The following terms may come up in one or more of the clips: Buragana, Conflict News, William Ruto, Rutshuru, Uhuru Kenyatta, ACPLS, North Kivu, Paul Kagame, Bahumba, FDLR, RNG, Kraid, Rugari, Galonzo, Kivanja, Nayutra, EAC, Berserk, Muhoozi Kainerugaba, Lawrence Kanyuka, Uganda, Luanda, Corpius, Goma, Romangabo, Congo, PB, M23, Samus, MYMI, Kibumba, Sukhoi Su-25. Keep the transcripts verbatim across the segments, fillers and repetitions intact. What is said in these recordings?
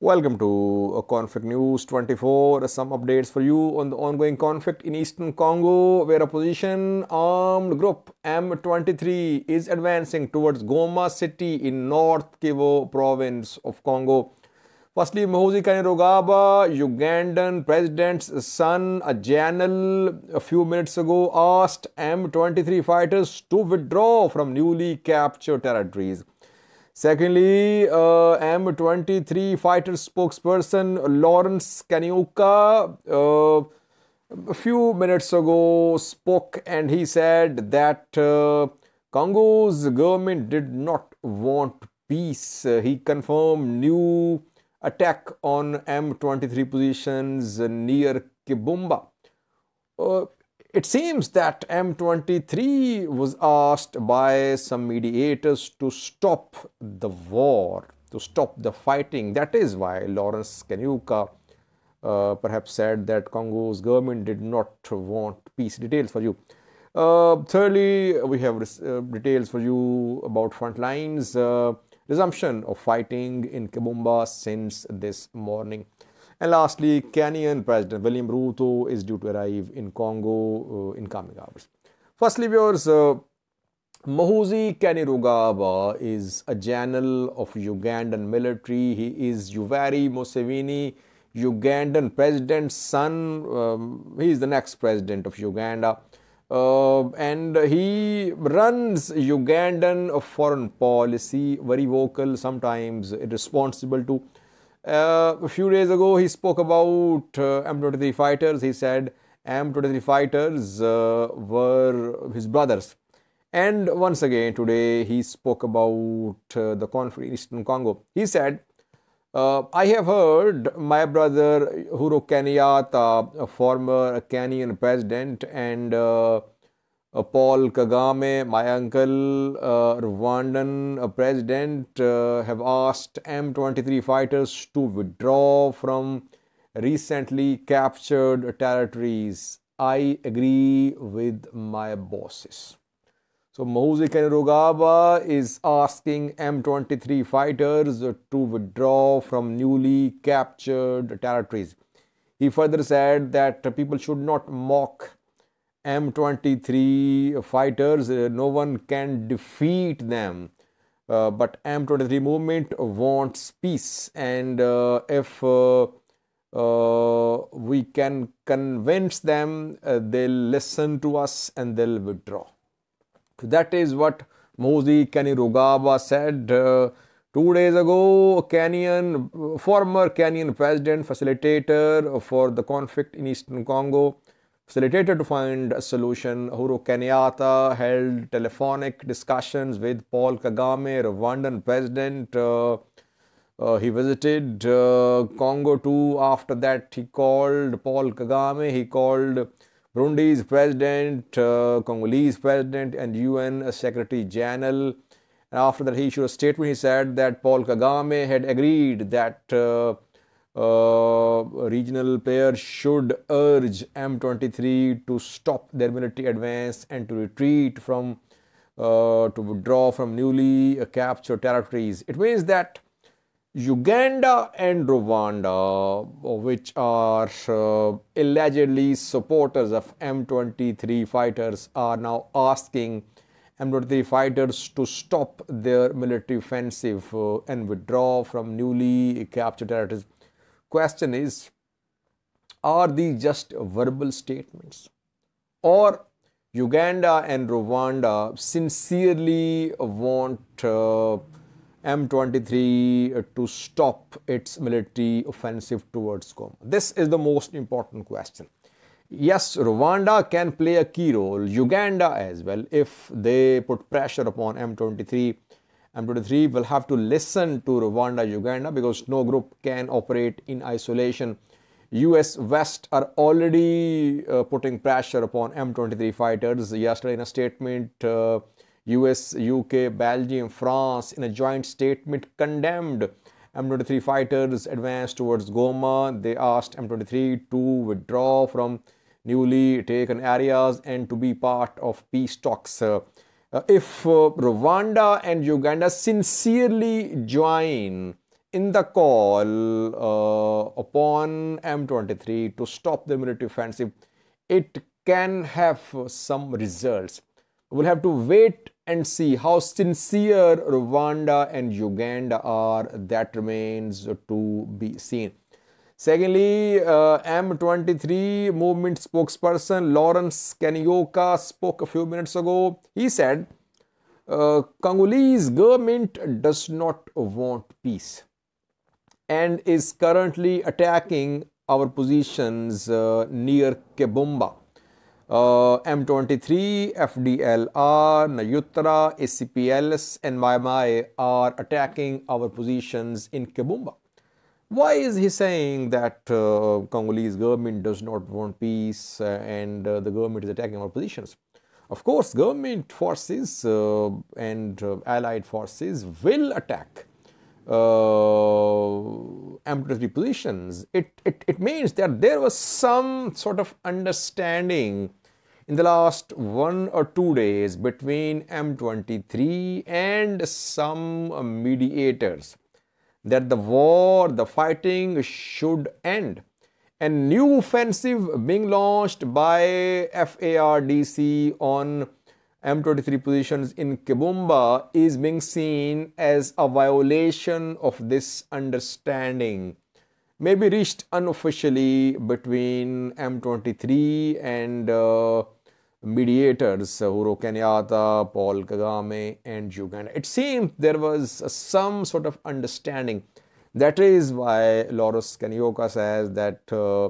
Welcome to Conflict News twenty-four. Some updates for you on the ongoing conflict in Eastern Congo, where opposition armed group M twenty-three is advancing towards Goma city in North Kivu province of Congo. Firstly, Muhoozi Kainerugaba, Ugandan president's son, a general a few minutes ago asked M twenty-three fighters to withdraw from newly captured territories. Secondly, uh, M twenty-three fighter spokesperson Lawrence Kanyuka uh, a few minutes ago spoke, and he said that uh, Congo's government did not want peace. Uh, he confirmed new attack on M twenty-three positions near Kibumba. Uh, It seems that M twenty-three was asked by some mediators to stop the war, to stop the fighting. That is why Lawrence Kanyuka uh, perhaps said that Congo's government did not want peace. Details for you. Uh, thirdly, we have uh, details for you about front lines. Uh, resumption of fighting in Kibumba since this morning. And lastly, Kenyan President William Ruto is due to arrive in Congo uh, in coming hours. Firstly, viewers, uh, Muhoozi Kainerugaba is a general of Ugandan military. He is Yoweri Museveni, Ugandan president's son. Um, he is the next president of Uganda. Uh, and he runs Ugandan foreign policy, very vocal, sometimes irresponsible too. Uh, a few days ago, he spoke about uh, M twenty-three fighters. He said M twenty-three fighters uh, were his brothers. And once again today, he spoke about uh, the conflict in Eastern Congo. He said, uh, I have heard my brother Uhuru Kenyatta, a former Kenyan president, and uh, uh, Paul Kagame, my uncle, uh, Rwandan uh, president, uh, have asked M twenty-three fighters to withdraw from recently captured territories. I agree with my bosses. So Muhoozi Kainerugaba is asking M twenty-three fighters to withdraw from newly captured territories. He further said that people should not mock M twenty-three fighters. Uh, no one can defeat them, uh, but M twenty-three movement wants peace, and uh, if uh, uh, we can convince them, uh, they'll listen to us and they'll withdraw. That is what Muhoozi Kainerugaba said uh, two days ago. Kenyan, former Kenyan president, facilitator for the conflict in Eastern Congo, facilitated to find a solution, Uhuru Kenyatta held telephonic discussions with Paul Kagame, Rwandan president. Uh, uh, he visited uh, Congo too. After that, he called Paul Kagame. He called Burundi's president, uh, Congolese president, and U N Secretary General. And after that, he issued a statement. He said that Paul Kagame had agreed that Uh, Uh, regional players should urge M twenty-three to stop their military advance and to retreat from, uh, to withdraw from newly uh, captured territories. It means that Uganda and Rwanda, which are uh, allegedly supporters of M twenty-three fighters, are now asking M twenty-three fighters to stop their military offensive uh, and withdraw from newly captured territories. Question is, are these just verbal statements, or Uganda and Rwanda sincerely want uh, M twenty-three to stop its military offensive towards Goma? This is the most important question. Yes, Rwanda can play a key role, Uganda as well, if they put pressure upon M twenty-three. M twenty-three will have to listen to Rwanda, Uganda, because no group can operate in isolation. U S West are already uh, putting pressure upon M twenty-three fighters. Yesterday in a statement, uh, U S, U K, Belgium, France in a joint statement condemned M twenty-three fighters' advance towards Goma. They asked M twenty-three to withdraw from newly taken areas and to be part of peace talks. Uh, Uh, if uh, Rwanda and Uganda sincerely join in the call uh, upon M twenty-three to stop the military offensive, it can have some results. We'll have to wait and see how sincere Rwanda and Uganda are. That remains to be seen. Secondly, uh, M twenty-three movement spokesperson Lawrence Kanyuka spoke a few minutes ago. He said, uh, Congolese government does not want peace and is currently attacking our positions uh, near Kibumba. Uh, M twenty-three, F D L R, Nayutra, A C P L S and M Y M I are attacking our positions in Kibumba. Why is he saying that uh, Congolese government does not want peace and uh, the government is attacking our positions? Of course, government forces uh, and uh, allied forces will attack Uh, M twenty-three positions. It, it it means that there was some sort of understanding in the last one or two days between M twenty-three and some mediators that the war, the fighting should end. A new offensive being launched by F A R D C on M twenty-three positions in Kibumba is being seen as a violation of this understanding, maybe reached unofficially between M twenty-three and uh, mediators Uhuru Kenyatta, Paul Kagame and Uganda. It seemed there was uh, some sort of understanding. That is why Lawrence Kanyuka says that uh,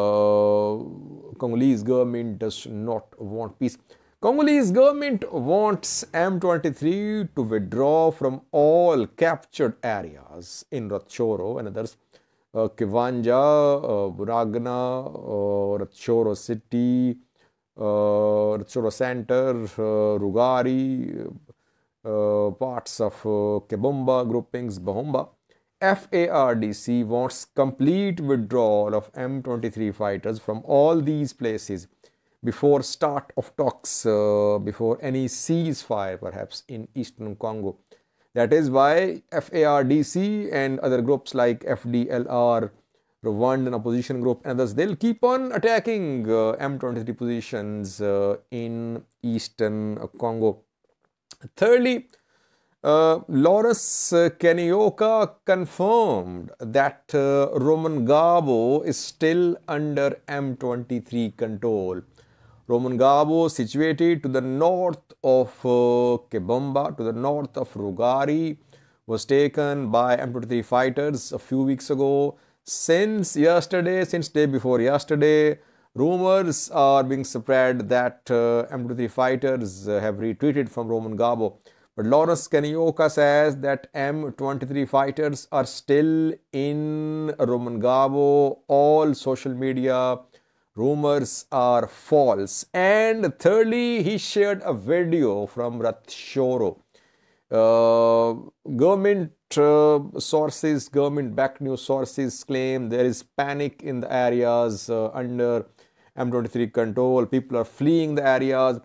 uh, Congolese government does not want peace. Congolese government wants M twenty-three to withdraw from all captured areas in Rutshuru and others, uh, Kivanja, uh, Buragana, uh, Rutshuru City, uh, Rutshuru Center, uh, Rugari, uh, parts of uh, Kibumba groupings, Bahumba. F A R D C wants complete withdrawal of M twenty-three fighters from all these places before start of talks, uh, before any ceasefire perhaps in Eastern Congo. That is why F A R D C and other groups like F D L R, Rwandan opposition group and others, they'll keep on attacking uh, M twenty-three positions uh, in Eastern Congo. Thirdly, uh, Lawrence Kanyuka confirmed that uh, Romangabo is still under M twenty-three control. Romangabo, situated to the north of uh, Kibumba, to the north of Rugari, was taken by M twenty-three fighters a few weeks ago. Since yesterday, since day before yesterday, rumors are being spread that uh, M twenty-three fighters uh, have retreated from Romangabo. But Lawrence Kanyuka says that M twenty-three fighters are still in Romangabo. All social media rumors are false. And thirdly, he shared a video from Rutshuru. Uh, government uh, sources, government-backed news sources claim there is panic in the areas uh, under M twenty-three control. People are fleeing the areas.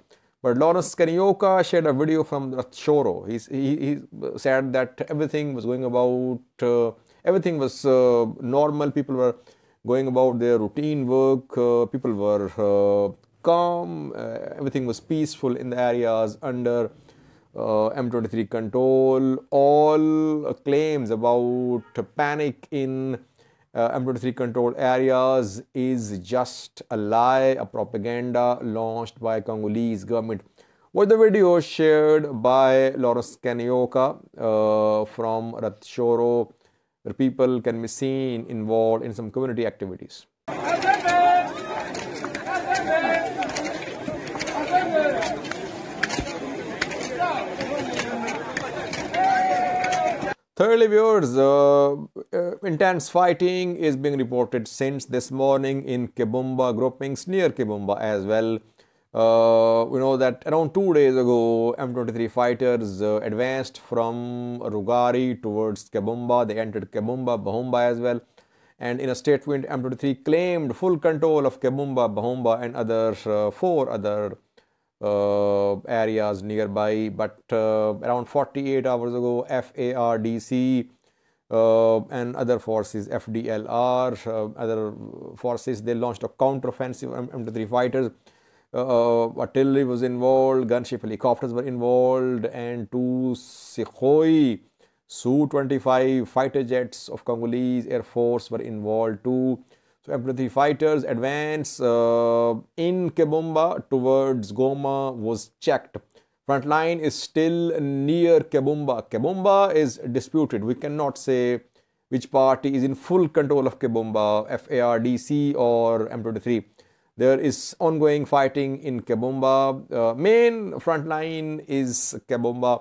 But Lawrence Kanyuka shared a video from Rutshuru. He, he, he said that everything was going about, uh, everything was uh, normal. People were going about their routine work, uh, people were uh, calm, uh, everything was peaceful in the areas under uh, M twenty-three control. All uh, claims about panic in uh, M twenty-three control areas is just a lie, a propaganda launched by Congolese government. What the video shared by Lawrence Kanyuka uh, from Rutshuru, where people can be seen involved in some community activities. Thirdly, viewers, uh, intense fighting is being reported since this morning in Kibumba groupings, near Kibumba as well. Uh, we know that around two days ago, M twenty-three fighters uh, advanced from Rugari towards Kibumba. They entered Kibumba, Bahumba as well. And in a statement, M twenty-three claimed full control of Kibumba, Bahumba and other uh, four other uh, areas nearby. But uh, around forty-eight hours ago, F A R D C uh, and other forces, F D L R, uh, other forces. They launched a counteroffensive. M twenty-three fighters, uh, artillery was involved, gunship helicopters were involved, and two Sukhoi S U twenty-five fighter jets of Congolese Air Force were involved too. So M twenty-three fighters advance uh, in Kibumba towards Goma was checked. Front line is still near Kibumba. Kibumba is disputed. We cannot say which party is in full control of Kibumba, F A R D C or M twenty-three. There is ongoing fighting in Kibumba. Uh, main front line is Kibumba.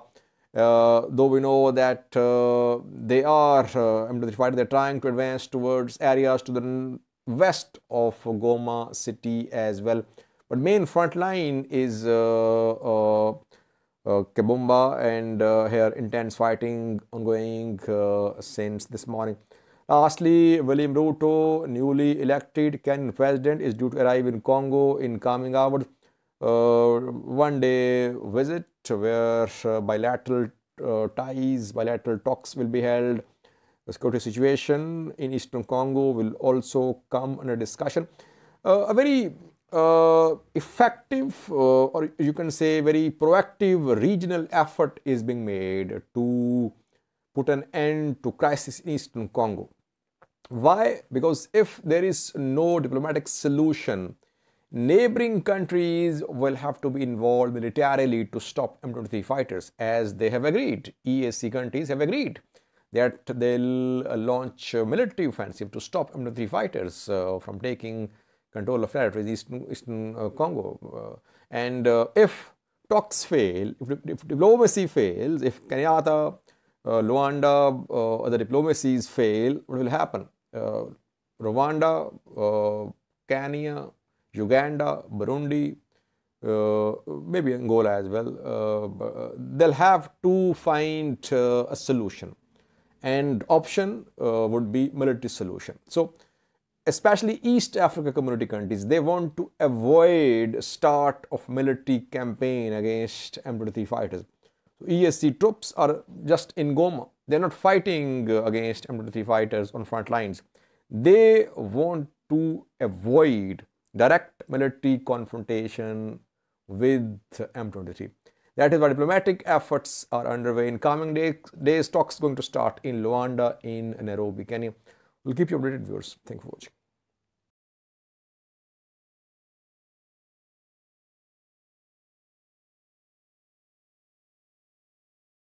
Uh, though we know that uh, they are uh, M twenty-three fighters, they're trying to advance towards areas to the west of Goma city as well. But main front line is uh, uh, Uh, Kibumba, and uh, here intense fighting ongoing uh, since this morning. Lastly, William Ruto, newly elected Kenyan president, is due to arrive in Congo in coming hours. Uh, one day visit where uh, bilateral uh, ties, bilateral talks will be held. The security situation in Eastern Congo will also come under discussion. Uh, a very Uh, effective uh, or you can say very proactive regional effort is being made to put an end to crisis in Eastern Congo. Why? Because if there is no diplomatic solution, neighboring countries will have to be involved militarily to stop M twenty-three fighters, as they have agreed. E A C countries have agreed that they'll uh, launch a military offensive to stop M twenty-three fighters uh, from taking control of territories, Eastern, Eastern uh, Congo. Uh, and uh, if talks fail, if, if diplomacy fails, if Kenyatta, uh, Luanda, uh, other diplomacies fail, what will happen? Uh, Rwanda, uh, Kenya, Uganda, Burundi, uh, maybe Angola as well, uh, they'll have to find uh, a solution. And option uh, would be military solution. So, especially East Africa community countries, they want to avoid start of military campaign against M twenty-three fighters. So E A C troops are just in Goma. They're not fighting against M twenty-three fighters on front lines. They want to avoid direct military confrontation with M twenty-three. That is why diplomatic efforts are underway. In coming days, days talks going to start in Luanda, in Nairobi, Kenya. We'll keep you updated, viewers. Thank you for watching.